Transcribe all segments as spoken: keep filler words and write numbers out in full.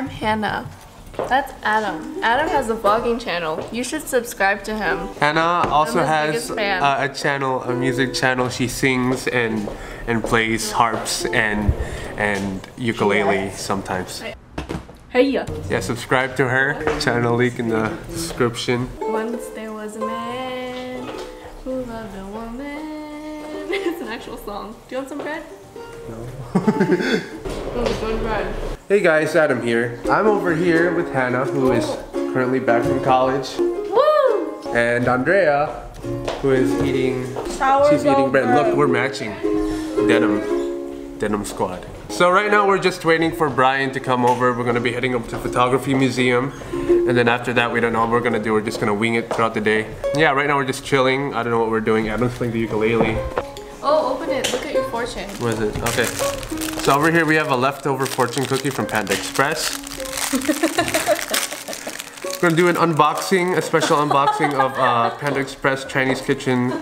I'm Hannah. That's Adam. Adam has a vlogging channel. You should subscribe to him. Hannah also has uh, a channel, a music channel. She sings and and plays harps and and ukulele sometimes. Hey ya. Yeah, subscribe to her channel. Link in the description. Once there was a man who loved a woman. It's an actual song. Do you want some bread? No. Oh, good bread. Hey guys, Adam here. I'm over here with Hannah, who is currently back from college. Woo! And Andrea, who is eating, Sour she's eating bread. bread. Look, we're matching. Denim, denim squad. So right now we're just waiting for Brian to come over. We're gonna be heading up to the photography museum. And then after that, we don't know what we're gonna do. We're just gonna wing it throughout the day. Yeah, right now we're just chilling. I don't know what we're doing. Adam's playing the ukulele. Oh, open it, look at your fortune. What is it? Okay. So over here we have a leftover fortune cookie from Panda Express. We're gonna do an unboxing, a special unboxing of uh, Panda Express Chinese Kitchen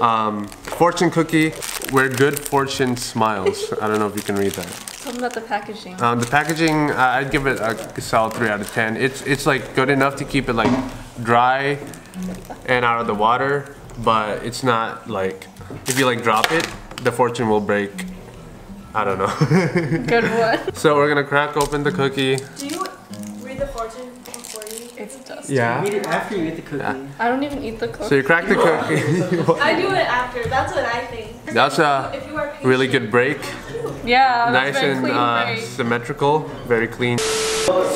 um, fortune cookie, where good fortune smiles. I don't know if you can read that. Tell them about the packaging. Um, the packaging, uh, I'd give it a solid three out of ten. It's it's like good enough to keep it like dry and out of the water, but it's not like if you like drop it, the fortune will break. I don't know. Good one. So we're gonna crack open the cookie. Do you read the fortune before you eat? It's Justin. Yeah. You read it after you eat the cookie. Yeah. I don't even eat the cookie. So you crack the cookie. I do it after. That's what I think. That's a if you are patient, really good break. Yeah. Nice very and clean uh, break. Symmetrical. Very clean.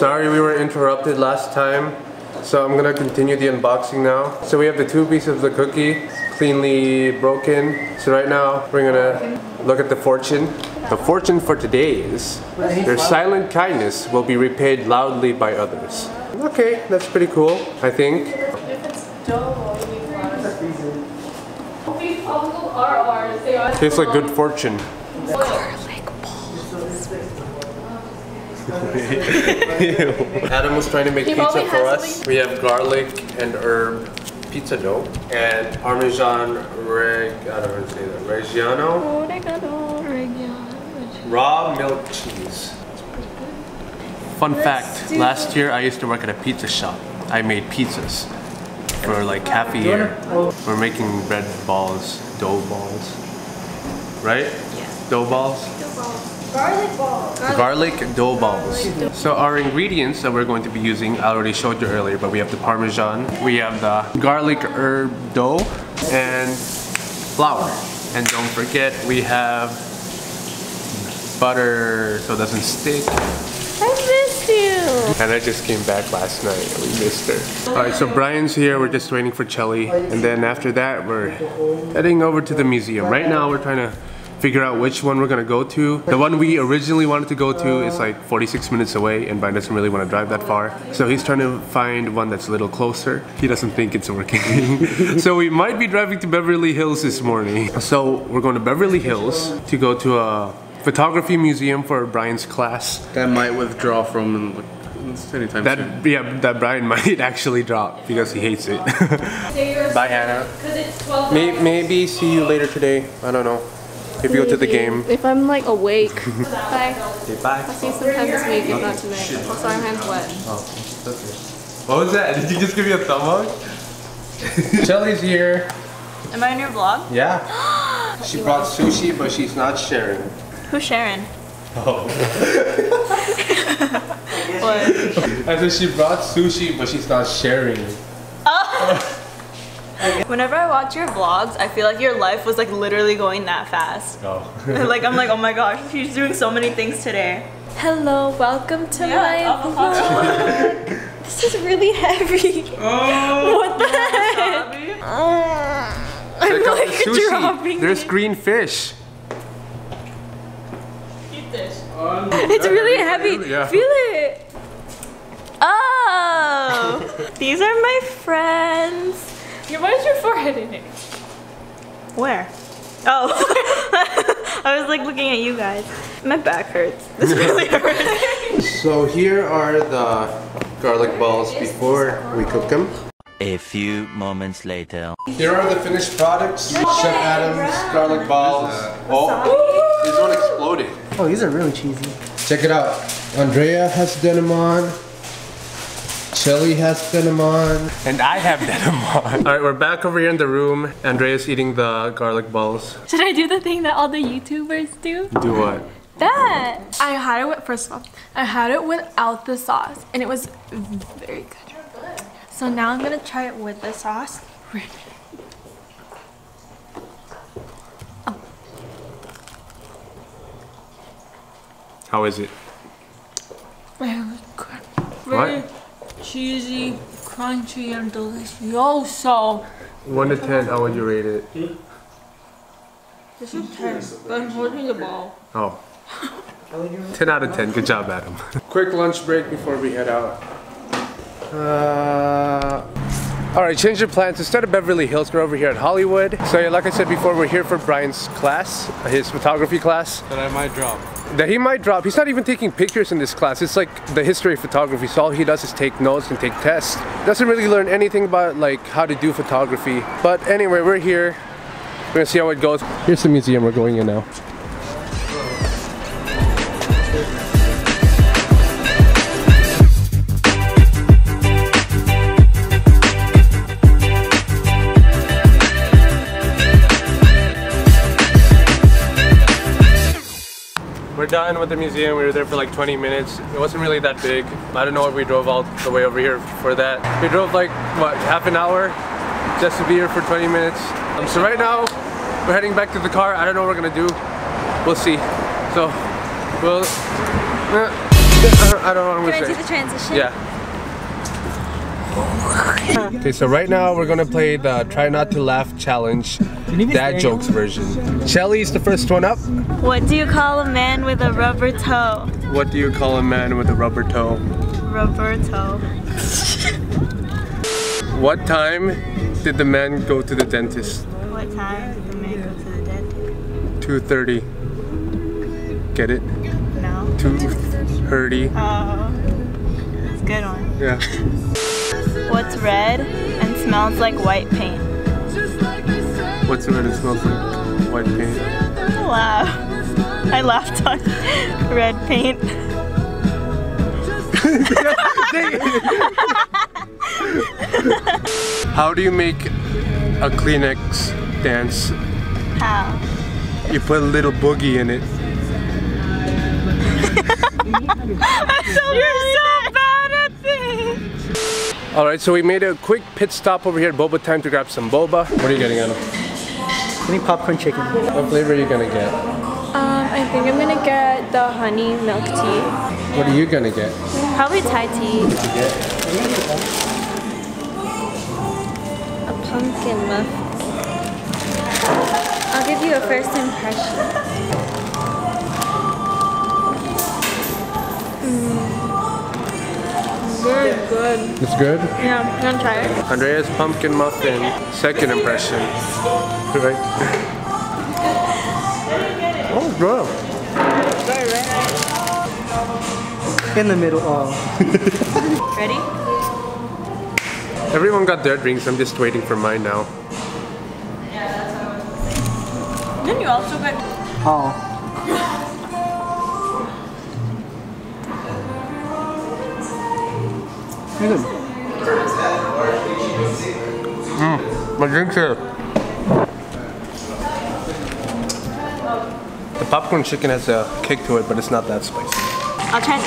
Sorry we were interrupted last time. So I'm gonna continue the unboxing now. So we have the two pieces of the cookie cleanly broken. So right now we're gonna look at the fortune. The fortune for today is, their silent kindness will be repaid loudly by others. Okay, that's pretty cool, I think. Tastes like good fortune. Garlic balls. Adam was trying to make pizza for us. We have garlic and herb pizza dough and Parmesan reg, I don't know how to say that, Reggiano. Raw milk cheese. Fun fact, last year I used to work at a pizza shop. I made pizzas for like half a year. We're making bread balls, dough balls. Right? Yes. Dough balls? Dough balls. Garlic balls. Garlic, Garlic dough balls. Garlic. So our ingredients that we're going to be using, I already showed you earlier, but we have the Parmesan, we have the garlic herb dough, and flour. And don't forget, we have butter so it doesn't stick. I missed you! And I just came back last night. We missed her. Alright, so Brian's here. We're just waiting for Shelly. And then after that, we're heading over to the museum. Right now, we're trying to figure out which one we're gonna go to. The one we originally wanted to go to is like forty-six minutes away, and Brian doesn't really want to drive that far. So he's trying to find one that's a little closer. He doesn't think it's working. So we might be driving to Beverly Hills this morning. So we're going to Beverly Hills to go to a photography museum for Brian's class. That might withdraw from anytime that, soon. Yeah, that Brian might actually drop because he hates it. Bye, Hannah. May maybe see you later today. I don't know. If you go to the game. If I'm like awake. Bye. Okay, bye. I'll see you sometime this week, if not tonight. Shit. Also, I'm hands wet. Oh, okay. What was that? Did you just give me a thumb up? Shelly's here. Am I in your vlog? Yeah. She brought sushi, but she's not sharing. Who's Sharon? Oh. What? I said she brought sushi, but she's not sharing. Oh! Whenever I watch your vlogs, I feel like your life was like literally going that fast. Oh. Like I'm like, oh my gosh, she's doing so many things today. Hello, welcome to yeah, my vlog. This is really heavy. Oh, what the heck? Uh, I'm like sushi. Dropping. There's green fish. Oh, no. It's really heavy. Yeah. Feel it. Oh, these are my friends. Yeah, why is your forehead in it? Where? Oh, I was like looking at you guys. My back hurts. This really hurts. So here are the garlic balls before we cook them. A few moments later. Here are the finished products. Yay, Chef Adam's garlic balls. Oh, this one exploded. Oh, these are really cheesy. Check it out. Andrea has denim on. Shelly has denim on. And I have denim on. Alright, we're back over here in the room. Andrea's eating the garlic balls. Should I do the thing that all the YouTubers do? Do what? That! I had it with, first of all, I had it without the sauce. And it was very good. So now I'm gonna try it with the sauce. Oh. How is it? Very good. Very what? Cheesy, crunchy, and delicioso. one to ten, how would you rate it? This is ten, but I'm holding the ball. Oh. ten out of ten, good job, Adam. Quick lunch break before we head out. Uh, Alright, change your plans. Instead of Beverly Hills, we're over here at Hollywood. So yeah, like I said before, we're here for Brian's class, his photography class. That I might drop. That he might drop. He's not even taking pictures in this class. It's like the history of photography. So all he does is take notes and take tests. Doesn't really learn anything about like how to do photography. But anyway, we're here. We're gonna see how it goes. Here's the museum we're going in now. We're done with the museum. We were there for like twenty minutes. It wasn't really that big. I don't know if we drove all the way over here for that. We drove like, what, half an hour just to be here for twenty minutes. Um, so right now, we're heading back to the car. I don't know what we're gonna do. We'll see. So, we'll... Uh, I, don't, I don't know what I'm gonna say. Do the transition? Yeah. Okay, so right now we're gonna play the Try Not to Laugh Challenge. Dad jokes version. Shelly's the first one up. What do you call a man with a rubber toe? What do you call a man with a rubber toe? Rubber toe. What time did the man go to the dentist? What time did the man go to the dentist? two thirty. Get it? No. two thirty. Oh. That's a good one. Yeah. What's red and smells like white paint? What's red and smells like white paint? Wow. I laughed on red paint. How do you make a Kleenex dance? How? You put a little boogie in it. I'm so You're so bad at this! Alright, so we made a quick pit stop over here at Boba Time to grab some boba. What are you getting, Adam? Any popcorn chicken. What flavor are you gonna get? Um, I think I'm gonna get the honey milk tea. What are you gonna get? Probably Thai tea. A pumpkin muffin. I'll give you a first impression. Mm. Very good. It's good? Yeah, you wanna try it? Andrea's pumpkin muffin. Second impression. Right. Oh, bro. In the middle. Oh. Ready? Everyone got their drinks. I'm just waiting for mine now. Yeah, that's how it was. Didn't you also get? Oh. Good. Mm, my drink's here. The popcorn chicken has a kick to it, but it's not that spicy. I'll try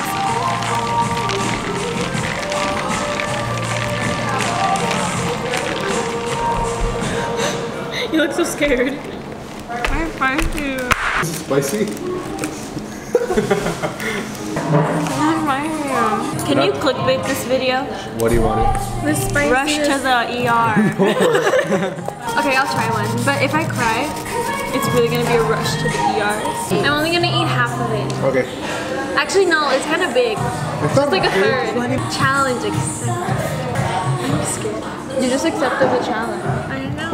this. You look so scared. I'm fine too. Is it spicy? Not my hand. Can you clickbait this video? What do you want? The spicy. Rush to the E R. No. Okay, I'll try one, but if I cry, it's really gonna be a rush to the E R. I'm only gonna eat half of it. Okay. Actually, no, it's kind of big. It's just like a third. Challenge accepted. I'm scared. You just accepted the challenge. I know.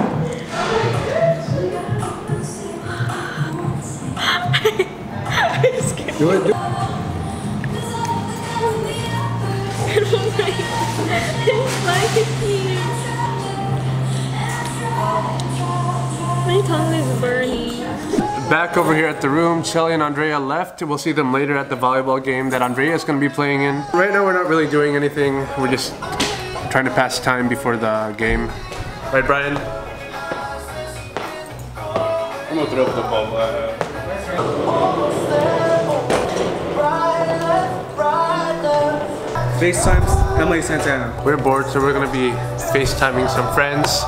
I'm scared. Do it. Do it. It's like a team. My tongue is burning. back over here at the room. Shelly and Andrea left. We'll see them later at the volleyball game that Andrea is going to be playing in. Right now we're not really doing anything. We're just trying to pass time before the game. Right, Brian? I'm going to throw the ball back. FaceTimes Emily Santana. We're bored, so we're going to be FaceTiming some friends.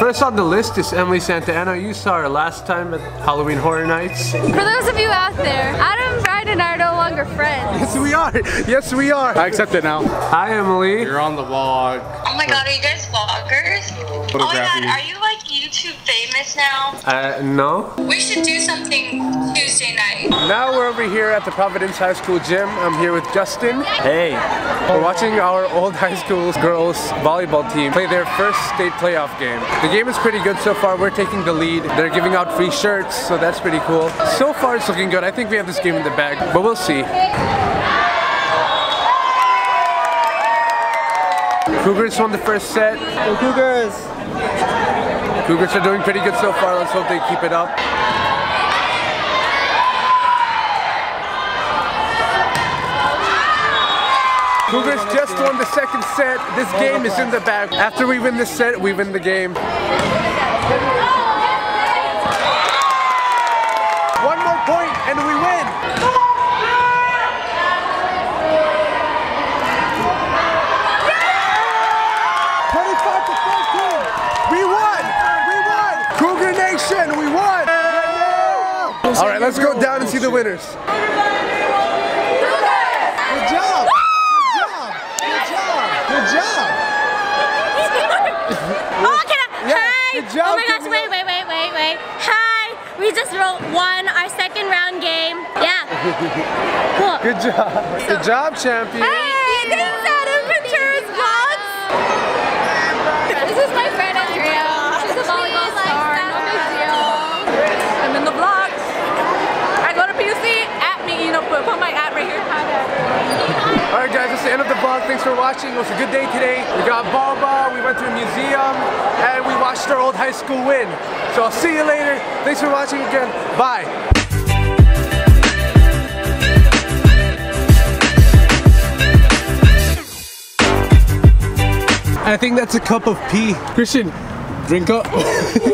First on the list is Emily Santana. You saw her last time at Halloween Horror Nights. For those of you out there, Adam, Brian, and I are no longer friends. Yes, we are. Yes, we are. I accept it now. Hi, Emily. You're on the vlog. Oh my God, are you guys vloggers? Oh my God, are you like YouTube famous now? Uh, no. We should do something Tuesday night. Now we're over here at the Providence High School gym. I'm here with Justin. Hey. We're watching our old high school girls volleyball team play their first state playoff game. The game is pretty good so far. We're taking the lead. They're giving out free shirts, so that's pretty cool. So far it's looking good. I think we have this game in the bag, but we'll see. Cougars won the first set. Go Cougars! Cougars are doing pretty good so far. Let's hope they keep it up. Cougars just won the second set. This game is in the bag. After we win this set, we win the game. One more point and we win. twenty-five to fourteen. We won. We won. Cougar Nation, we won. All right, let's go down and see the winners. Good job! Oh, can I? Yeah, hi! Good job. Oh my gosh, wait, wait, wait, wait, wait. Hi! We just won our second round game. Yeah. Cool. Good job. So, good job, champion. Hey! Thanks, Adam, for Tura's vlogs. This is my friend, Andrea. She's a volleyball star. No big deal. I'm in the vlogs. I go to P U C. At me, you know, put, put my at right here. Alright guys, that's the end of the vlog. Thanks for watching. It was a good day today. We got Boba, we went to a museum, and we watched our old high school win. So I'll see you later. Thanks for watching again. Bye. I think that's a cup of pee. Christian, drink up.